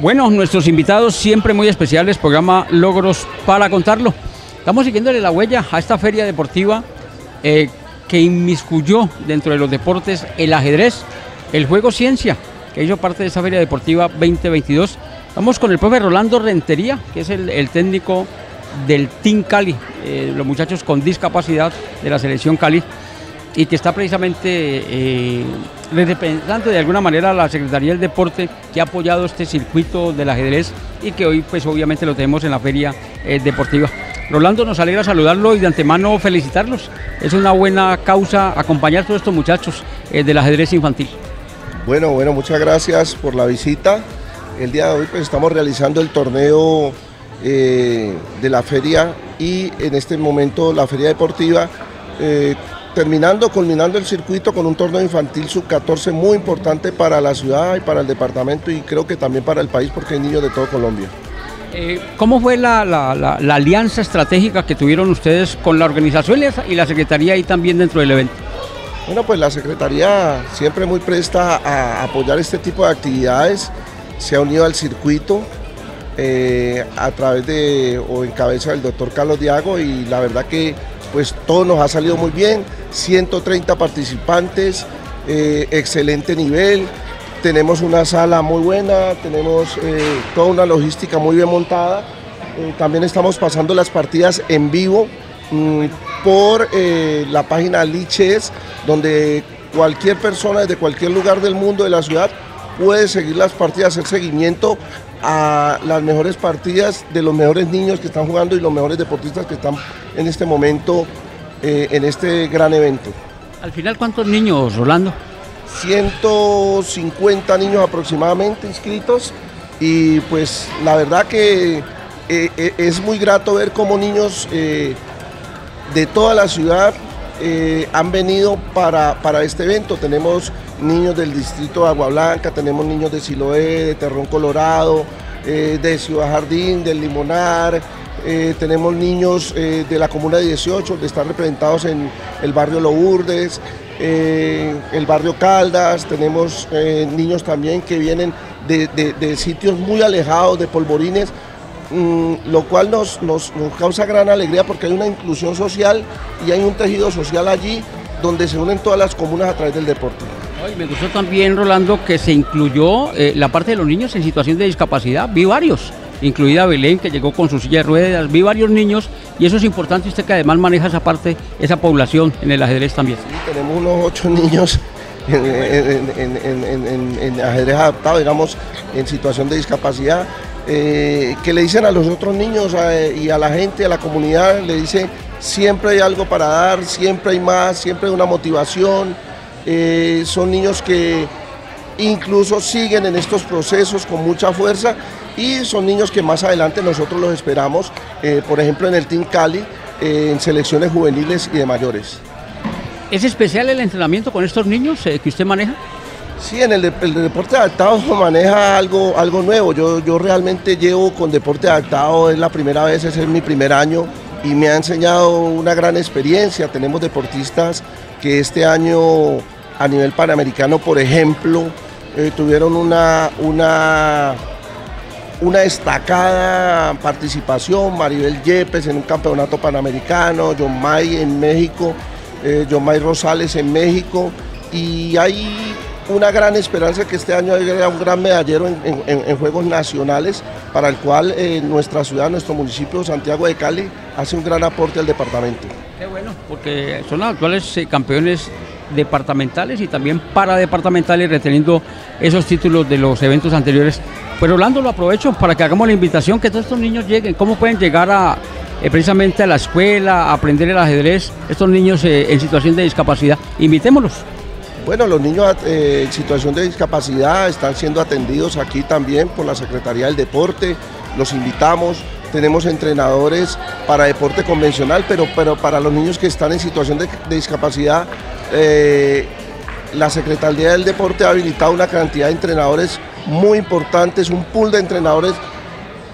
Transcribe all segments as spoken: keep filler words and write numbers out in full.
Bueno, nuestros invitados siempre muy especiales, programa Logros para Contarlo. Estamos siguiéndole la huella a esta feria deportiva eh, que inmiscuyó dentro de los deportes el ajedrez, el juego ciencia, que hizo parte de esa feria deportiva veinte veintidós. Vamos con el profe Rolando Rentería, que es el, el técnico del Team Cali, eh, los muchachos con discapacidad de la Selección Cali, y que está precisamente eh, representante de alguna manera la Secretaría del Deporte, que ha apoyado este circuito del ajedrez y que hoy pues obviamente lo tenemos en la feria eh, deportiva. Rolando, nos alegra saludarlo y de antemano felicitarlos. Es una buena causa acompañar a todos estos muchachos eh, del ajedrez infantil. Bueno, bueno, muchas gracias por la visita. El día de hoy pues estamos realizando el torneo eh, de la feria y en este momento la feria deportiva, eh, terminando, culminando el circuito con un torneo infantil sub catorce muy importante para la ciudad y para el departamento y creo que también para el país porque hay niños de todo Colombia. Eh, ¿Cómo fue la, la, la, la alianza estratégica que tuvieron ustedes con la organización y la Secretaría y también dentro del evento? Bueno, pues la Secretaría siempre muy presta a apoyar este tipo de actividades, se ha unido al circuito eh, a través de o en cabeza del doctor Carlos Diago y la verdad que pues todo nos ha salido muy bien, ciento treinta participantes, eh, excelente nivel, tenemos una sala muy buena, tenemos eh, toda una logística muy bien montada, eh, también estamos pasando las partidas en vivo mmm, por eh, la página Lichess, donde cualquier persona desde cualquier lugar del mundo de la ciudad puede seguir las partidas, hacer seguimiento a las mejores partidas de los mejores niños que están jugando y los mejores deportistas que están en este momento eh, en este gran evento. Al final, ¿cuántos niños, Rolando? ciento cincuenta niños aproximadamente inscritos y pues la verdad que eh, es muy grato ver cómo niños eh, de toda la ciudad eh, han venido para, para este evento. Tenemos niños del distrito de Agua Blanca, tenemos niños de Siloé, de Terrón Colorado, eh, de Ciudad Jardín, del Limonar, eh, tenemos niños eh, de la comuna dieciocho, que están representados en el barrio Lourdes, eh, el barrio Caldas, tenemos eh, niños también que vienen de, de, de sitios muy alejados, de Polvorines, mmm, lo cual nos, nos, nos causa gran alegría porque hay una inclusión social y hay un tejido social allí donde se unen todas las comunas a través del deporte. Ay, me gustó también, Rolando, que se incluyó eh, la parte de los niños en situación de discapacidad. Vi varios, incluida Belén, que llegó con su silla de ruedas. Vi varios niños y eso es importante. Usted que además maneja esa parte, esa población en el ajedrez también. Sí, tenemos unos ocho niños en, en, en, en, en, en ajedrez adaptado, digamos, en situación de discapacidad. Eh, que le dicen a los otros niños a, y a la gente, a la comunidad, le dicen siempre hay algo para dar, siempre hay más, siempre hay una motivación. Eh, son niños que incluso siguen en estos procesos con mucha fuerza y son niños que más adelante nosotros los esperamos, eh, por ejemplo en el Team Cali, eh, en selecciones juveniles y de mayores. ¿Es especial el entrenamiento con estos niños eh, que usted maneja? Sí, en el, de, el deporte adaptado maneja algo, algo nuevo. Yo, yo realmente llevo con deporte adaptado, es la primera vez, es mi primer año y me ha enseñado una gran experiencia. Tenemos deportistas que este año a nivel panamericano, por ejemplo, eh, tuvieron una, una, una destacada participación, Maribel Yepes en un campeonato panamericano, John May en México, eh, John May Rosales en México, y hay una gran esperanza que este año haya un gran medallero en, en, en Juegos Nacionales, para el cual eh, nuestra ciudad, nuestro municipio, Santiago de Cali, hace un gran aporte al departamento. Qué bueno, porque son los actuales eh, campeones departamentales y también paradepartamentales, reteniendo esos títulos de los eventos anteriores. Pues Rolando, lo aprovecho para que hagamos la invitación, que todos estos niños lleguen. ¿Cómo pueden llegar a, eh, precisamente a la escuela, a aprender el ajedrez, estos niños eh, en situación de discapacidad? Invitémoslos. Bueno, los niños eh, en situación de discapacidad están siendo atendidos aquí también por la Secretaría del Deporte, los invitamos, tenemos entrenadores para deporte convencional, pero, pero para los niños que están en situación de, de discapacidad, eh, la Secretaría del Deporte ha habilitado una cantidad de entrenadores muy importantes, un pool de entrenadores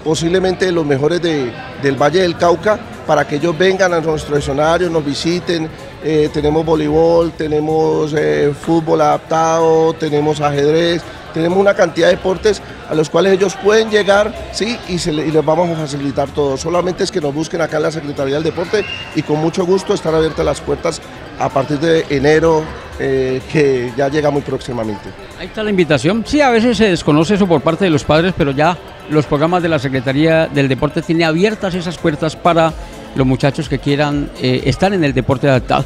posiblemente los mejores de, del Valle del Cauca, para que ellos vengan a nuestro escenario, nos visiten. Eh, tenemos voleibol, tenemos eh, fútbol adaptado, tenemos ajedrez, tenemos una cantidad de deportes a los cuales ellos pueden llegar, sí, y, se le, y les vamos a facilitar todo. Solamente es que nos busquen acá en la Secretaría del Deporte y con mucho gusto están abiertas las puertas a partir de enero, eh, que ya llega muy próximamente. Ahí está la invitación. Sí, a veces se desconoce eso por parte de los padres, pero ya los programas de la Secretaría del Deporte tienen abiertas esas puertas para los muchachos que quieran eh, estar en el deporte adaptado.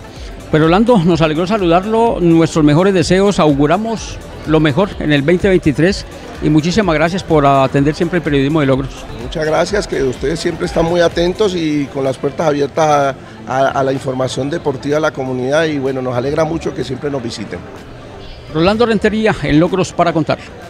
Pero Rolando, nos alegró saludarlo, nuestros mejores deseos, auguramos lo mejor en el veinte veintitrés y muchísimas gracias por atender siempre el periodismo de Logros. Muchas gracias, que ustedes siempre están muy atentos y con las puertas abiertas a, a, a la información deportiva de la comunidad y bueno, nos alegra mucho que siempre nos visiten. Rolando Rentería en Logros para Contarlo.